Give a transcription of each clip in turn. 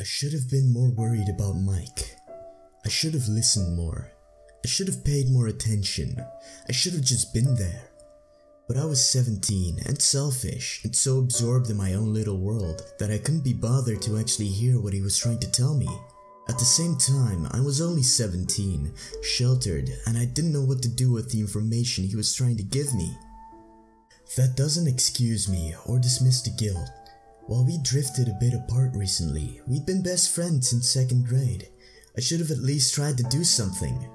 I should have been more worried about Mike. I should have listened more. I should have paid more attention. I should have just been there. But I was 17 and selfish and so absorbed in my own little world that I couldn't be bothered to actually hear what he was trying to tell me. At the same time, I was only 17, sheltered, and I didn't know what to do with the information he was trying to give me. That doesn't excuse me or dismiss the guilt. While we drifted a bit apart recently, we'd been best friends since second grade. I should have at least tried to do something,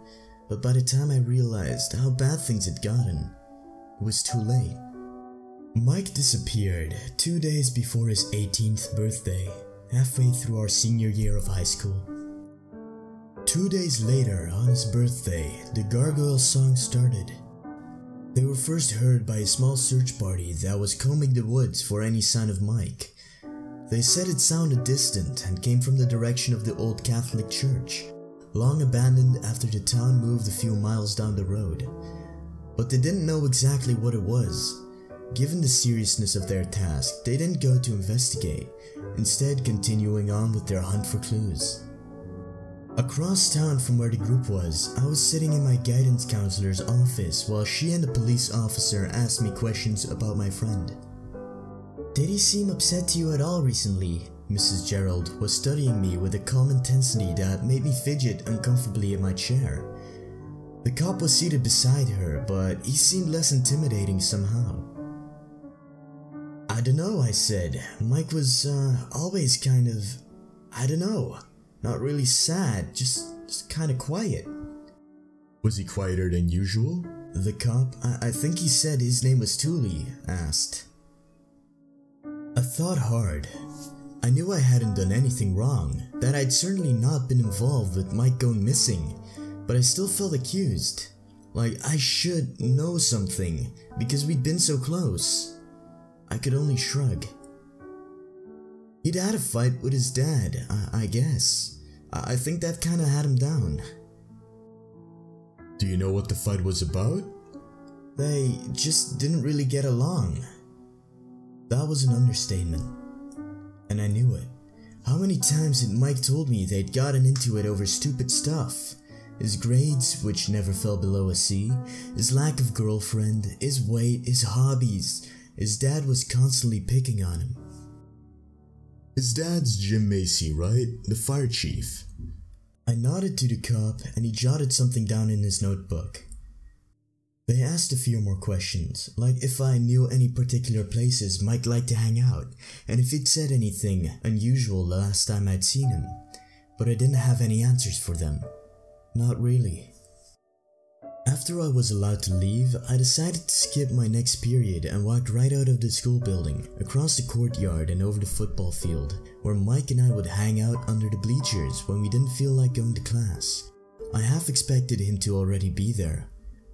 but by the time I realized how bad things had gotten, it was too late. Mike disappeared 2 days before his 18th birthday, halfway through our senior year of high school. 2 days later, on his birthday, the Gargoyle song started. They were first heard by a small search party that was combing the woods for any sign of Mike. They said it sounded distant and came from the direction of the old Catholic church, long abandoned after the town moved a few miles down the road. But they didn't know exactly what it was. Given the seriousness of their task, they didn't go to investigate, instead continuing on with their hunt for clues. Across town from where the group was, I was sitting in my guidance counselor's office while she and the police officer asked me questions about my friend. "Did he seem upset to you at all recently?" Mrs. Gerald was studying me with a calm intensity that made me fidget uncomfortably in my chair. The cop was seated beside her, but he seemed less intimidating somehow. "I dunno," I said. "Mike was, always kind of, I dunno, not really sad, just kind of quiet." "Was he quieter than usual?" The cop, I think he said his name was Thule, asked. I thought hard. I knew I hadn't done anything wrong, that I'd certainly not been involved with Mike going missing, but I still felt accused. Like I should know something, because we'd been so close. I could only shrug. "He'd had a fight with his dad, I guess. I think that kinda had him down." "Do you know what the fight was about?" "They just didn't really get along." That was an understatement, and I knew it. How many times had Mike told me they'd gotten into it over stupid stuff? His grades, which never fell below a C, his lack of girlfriend, his weight, his hobbies. His dad was constantly picking on him. "His dad's Jim Macy, right? The fire chief." I nodded to the cop, and he jotted something down in his notebook. They asked a few more questions, like if I knew any particular places Mike liked to hang out, and if he'd said anything unusual the last time I'd seen him, but I didn't have any answers for them. Not really. After I was allowed to leave, I decided to skip my next period and walked right out of the school building, across the courtyard and over the football field, where Mike and I would hang out under the bleachers when we didn't feel like going to class. I half expected him to already be there,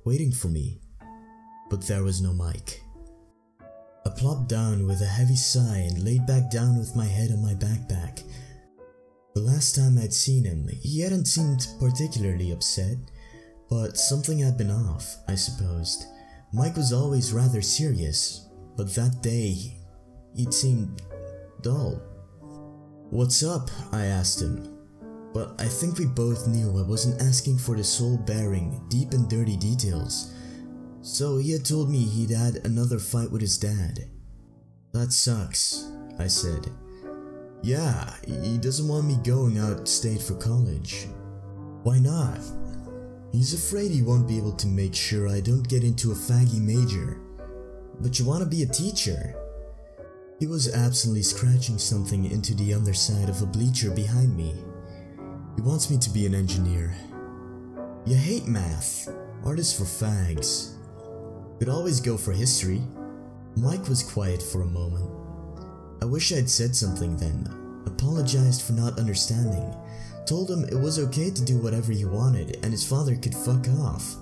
waiting for me, but there was no Mike. I plopped down with a heavy sigh and laid back down with my head on my backpack. The last time I'd seen him, he hadn't seemed particularly upset, but something had been off, I supposed. Mike was always rather serious, but that day, he'd seemed dull. "What's up?" I asked him. But I think we both knew I wasn't asking for the soul-bearing, deep and dirty details. So he had told me he'd had another fight with his dad. "That sucks," I said. "Yeah, he doesn't want me going out state for college." "Why not?" "He's afraid he won't be able to make sure I don't get into a faggy major." "But you want to be a teacher?" He was absently scratching something into the underside of a bleacher behind me. "He wants me to be an engineer." "You hate math. Art is for fags. Could always go for history." Mike was quiet for a moment. I wish I'd said something then, apologized for not understanding, told him it was okay to do whatever he wanted and his father could fuck off.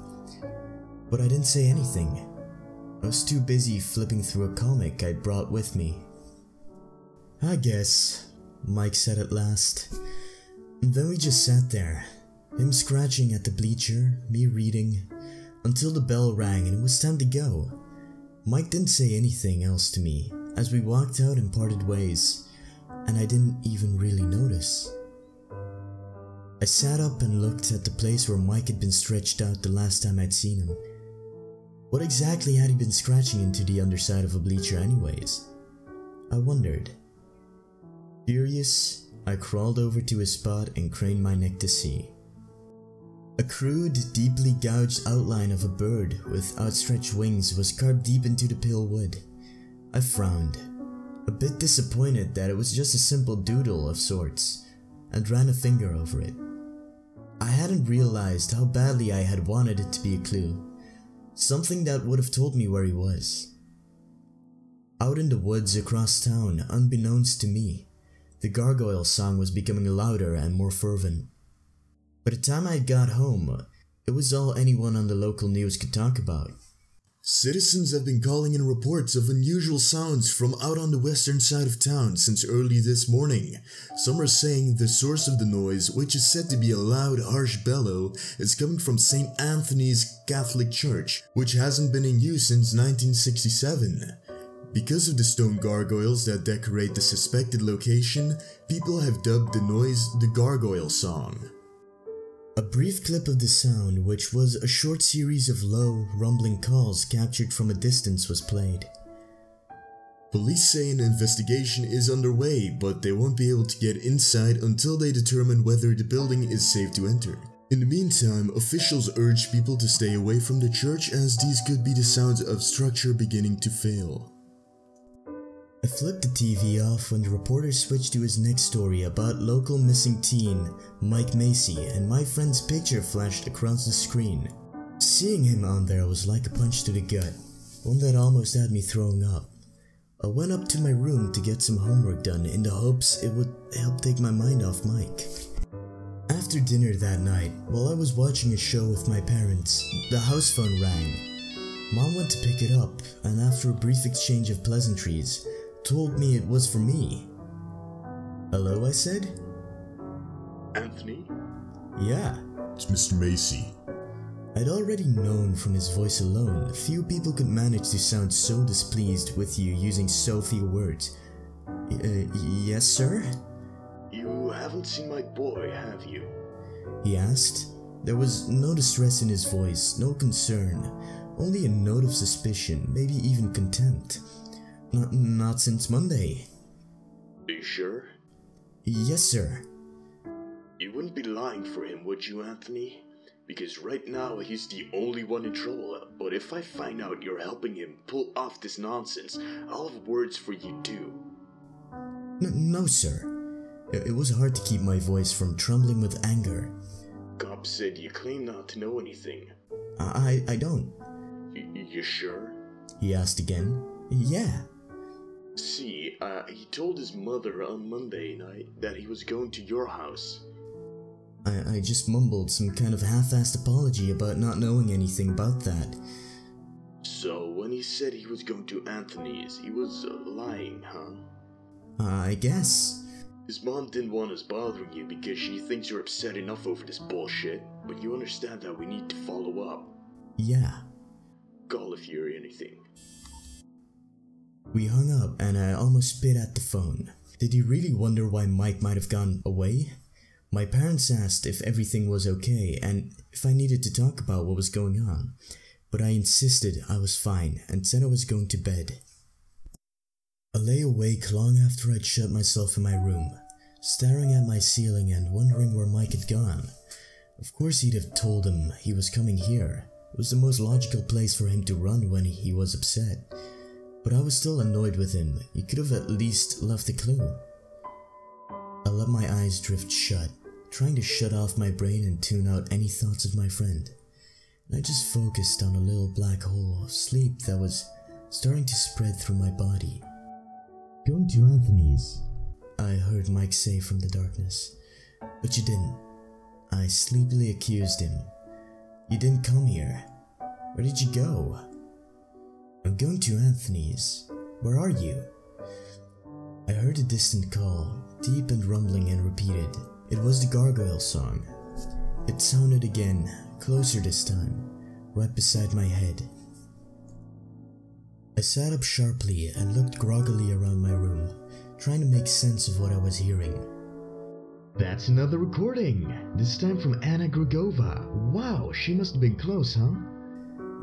But I didn't say anything. I was too busy flipping through a comic I'd brought with me. "I guess," Mike said at last. And then we just sat there, him scratching at the bleacher, me reading, until the bell rang and it was time to go. Mike didn't say anything else to me as we walked out and parted ways, and I didn't even really notice. nervous. I sat up and looked at the place where Mike had been stretched out the last time I'd seen him. What exactly had he been scratching into the underside of a bleacher anyways? I wondered. Curious, I crawled over to his spot and craned my neck to see. A crude, deeply gouged outline of a bird with outstretched wings was carved deep into the pale wood. I frowned, a bit disappointed that it was just a simple doodle of sorts, and ran a finger over it. I hadn't realized how badly I had wanted it to be a clue, something that would have told me where he was. Out in the woods across town, unbeknownst to me, the gargoyle song was becoming louder and more fervent. By the time I got home, it was all anyone on the local news could talk about. Citizens have been calling in reports of unusual sounds from out on the western side of town since early this morning. Some are saying the source of the noise, which is said to be a loud, harsh bellow, is coming from St. Anthony's Catholic Church, which hasn't been in use since 1967. Because of the stone gargoyles that decorate the suspected location, people have dubbed the noise the Gargoyle Song. A brief clip of the sound, which was a short series of low, rumbling calls captured from a distance, was played. Police say an investigation is underway, but they won't be able to get inside until they determine whether the building is safe to enter. In the meantime, officials urge people to stay away from the church as these could be the sounds of structure beginning to fail. I flipped the TV off when the reporter switched to his next story about local missing teen Mike Macy, and my friend's picture flashed across the screen. Seeing him on there was like a punch to the gut, one that almost had me throwing up. I went up to my room to get some homework done in the hopes it would help take my mind off Mike. After dinner that night, while I was watching a show with my parents, the house phone rang. Mom went to pick it up, and after a brief exchange of pleasantries, told me it was for me. "Hello," I said. "Anthony?" "Yeah." "It's Mr. Macy." I'd already known from his voice alone, few people could manage to sound so displeased with you using so few words. Yes, sir?" "You haven't seen my boy, have you?" he asked. There was no distress in his voice, no concern, only a note of suspicion, maybe even contempt. Not since Monday." "Are you sure?" "Yes, sir." "You wouldn't be lying for him, would you, Anthony? Because right now he's the only one in trouble, but if I find out you're helping him pull off this nonsense, I'll have words for you too." No, sir." It was hard to keep my voice from trembling with anger. "Cops said you claim not to know anything." I don't." You sure?" he asked again. "Yeah." "See, he told his mother on Monday night that he was going to your house." I just mumbled some kind of half-assed apology about not knowing anything about that. "So when he said he was going to Anthony's, he was lying, huh?" "I guess." "His mom didn't want us bothering you because she thinks you're upset enough over this bullshit, but you understand that we need to follow up." "Yeah." "Call if you hear anything." We hung up, and I almost spit at the phone. Did he really wonder why Mike might have gone away? My parents asked if everything was okay and if I needed to talk about what was going on, but I insisted I was fine and said I was going to bed. I lay awake long after I'd shut myself in my room, staring at my ceiling and wondering where Mike had gone. Of course he'd have told him he was coming here. It was the most logical place for him to run when he was upset. But I was still annoyed with him. He could have at least left a clue. I let my eyes drift shut, trying to shut off my brain and tune out any thoughts of my friend. And I just focused on a little black hole of sleep that was starting to spread through my body. "Going to Anthony's," I heard Mike say from the darkness. "But you didn't," I sleepily accused him. "You didn't come here. Where did you go?" "I'm going to Anthony's. Where are you?" I heard a distant call, deep and rumbling and repeated. It was the Gargoyle Song. It sounded again, closer this time, right beside my head. I sat up sharply and looked groggily around my room, trying to make sense of what I was hearing. That's another recording, this time from Anna Grigova. Wow, she must have been close, huh?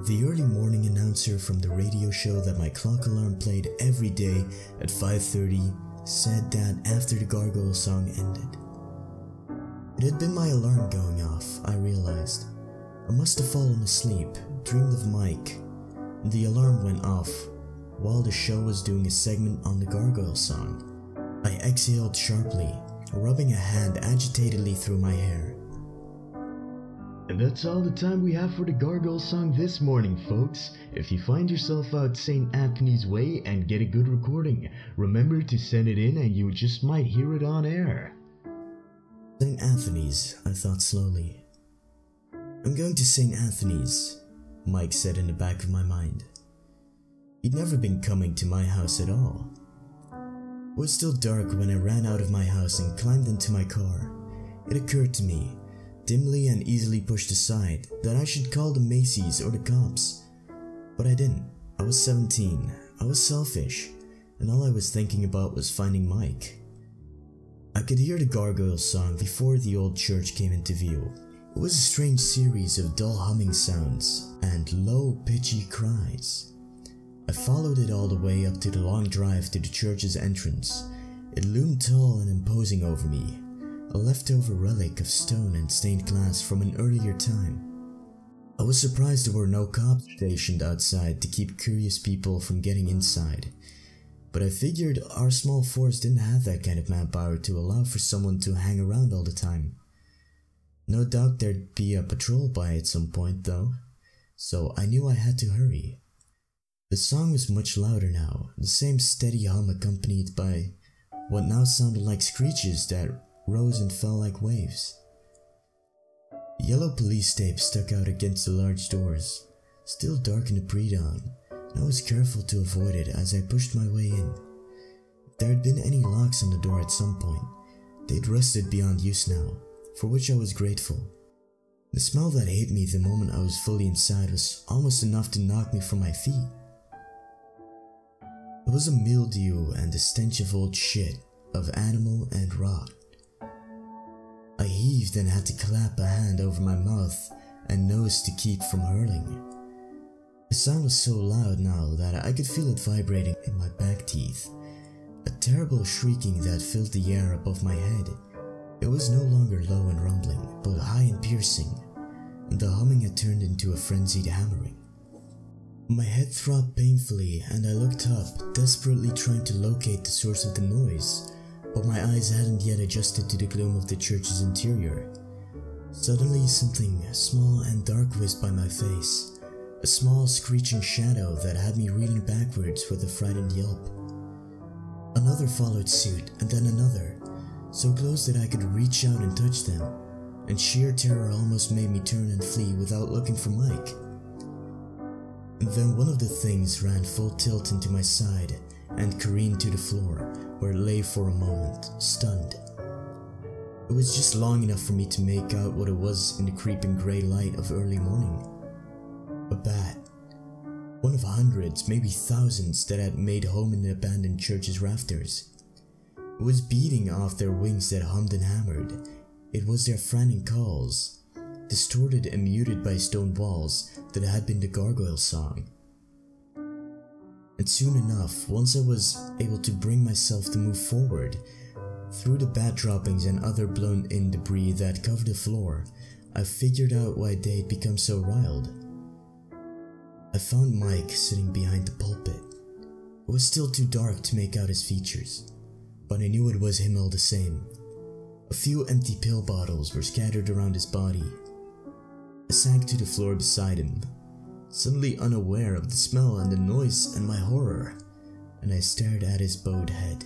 The early morning announcer from the radio show that my clock alarm played every day at 5:30 said that after the Gargoyle song ended. It had been my alarm going off, I realized. I must have fallen asleep, dreamed of Mike. The alarm went off while the show was doing a segment on the Gargoyle song. I exhaled sharply, rubbing a hand agitatedly through my hair. And that's all the time we have for the Gargoyle song this morning, folks. If you find yourself out St. Anthony's way and get a good recording, remember to send it in and you just might hear it on air. St. Anthony's, I thought slowly. I'm going to St. Anthony's, Mike said in the back of my mind. He'd never been coming to my house at all. It was still dark when I ran out of my house and climbed into my car. It occurred to me, dimly and easily pushed aside, that I should call the Macy's or the cops. But I didn't. I was 17, I was selfish, and all I was thinking about was finding Mike. I could hear the Gargoyle song before the old church came into view. It was a strange series of dull humming sounds and low, pitchy cries. I followed it all the way up to the long drive to the church's entrance. It loomed tall and imposing over me, a leftover relic of stone and stained glass from an earlier time. I was surprised there were no cops stationed outside to keep curious people from getting inside, but I figured our small force didn't have that kind of manpower to allow for someone to hang around all the time. No doubt there'd be a patrol by at some point though, so I knew I had to hurry. The song was much louder now, the same steady hum accompanied by what now sounded like screeches that rose and fell like waves. Yellow police tape stuck out against the large doors, still dark in the pre-dawn, and I was careful to avoid it as I pushed my way in. If there had been any locks on the door at some point, they'd rusted beyond use now, for which I was grateful. The smell that hit me the moment I was fully inside was almost enough to knock me from my feet. It was a mildew and the stench of old shit, of animal and rot. I heaved and had to clap a hand over my mouth and nose to keep from hurling. The sound was so loud now that I could feel it vibrating in my back teeth, a terrible shrieking that filled the air above my head. It was no longer low and rumbling, but high and piercing, and the humming had turned into a frenzied hammering. My head throbbed painfully and I looked up, desperately trying to locate the source of the noise, but my eyes hadn't yet adjusted to the gloom of the church's interior. Suddenly something small and dark whizzed by my face, a small screeching shadow that had me reeling backwards with a frightened yelp. Another followed suit, and then another, so close that I could reach out and touch them, and sheer terror almost made me turn and flee without looking for Mike. And then one of the things ran full tilt into my side and careened to the floor, where it lay for a moment, stunned. It was just long enough for me to make out what it was in the creeping grey light of early morning. A bat. One of hundreds, maybe thousands, that had made home in the abandoned church's rafters. It was beating off their wings that hummed and hammered. It was their frantic calls, distorted and muted by stone walls, that had been the Gargoyle song. And soon enough, once I was able to bring myself to move forward, through the bat droppings and other blown-in debris that covered the floor, I figured out why they'd become so riled. I found Mike sitting behind the pulpit. It was still too dark to make out his features, but I knew it was him all the same. A few empty pill bottles were scattered around his body. I sank to the floor beside him, suddenly unaware of the smell and the noise and my horror, and I stared at his bowed head.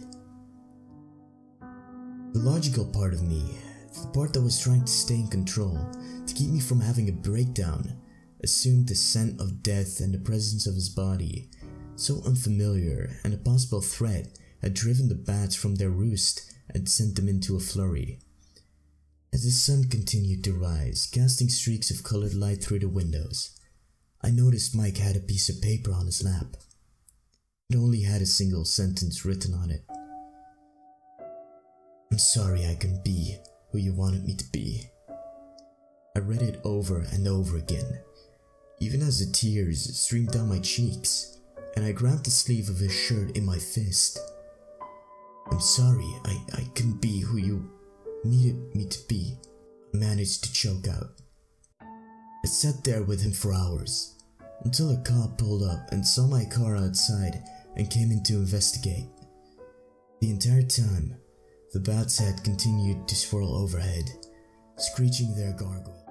The logical part of me, the part that was trying to stay in control, to keep me from having a breakdown, assumed the scent of death and the presence of his body, so unfamiliar, and a possible threat had driven the bats from their roost and sent them into a flurry. As the sun continued to rise, casting streaks of colored light through the windows, I noticed Mike had a piece of paper on his lap. It only had a single sentence written on it. "I'm sorry I couldn't be who you wanted me to be. I read it over and over again, even as the tears streamed down my cheeks, and I grabbed the sleeve of his shirt in my fist. I'm sorry, I couldn't be who you needed me to be, I managed to choke out. I sat there with him for hours, until a cop pulled up and saw my car outside and came in to investigate. The entire time, the bat's head continued to swirl overhead, screeching their gargoyle.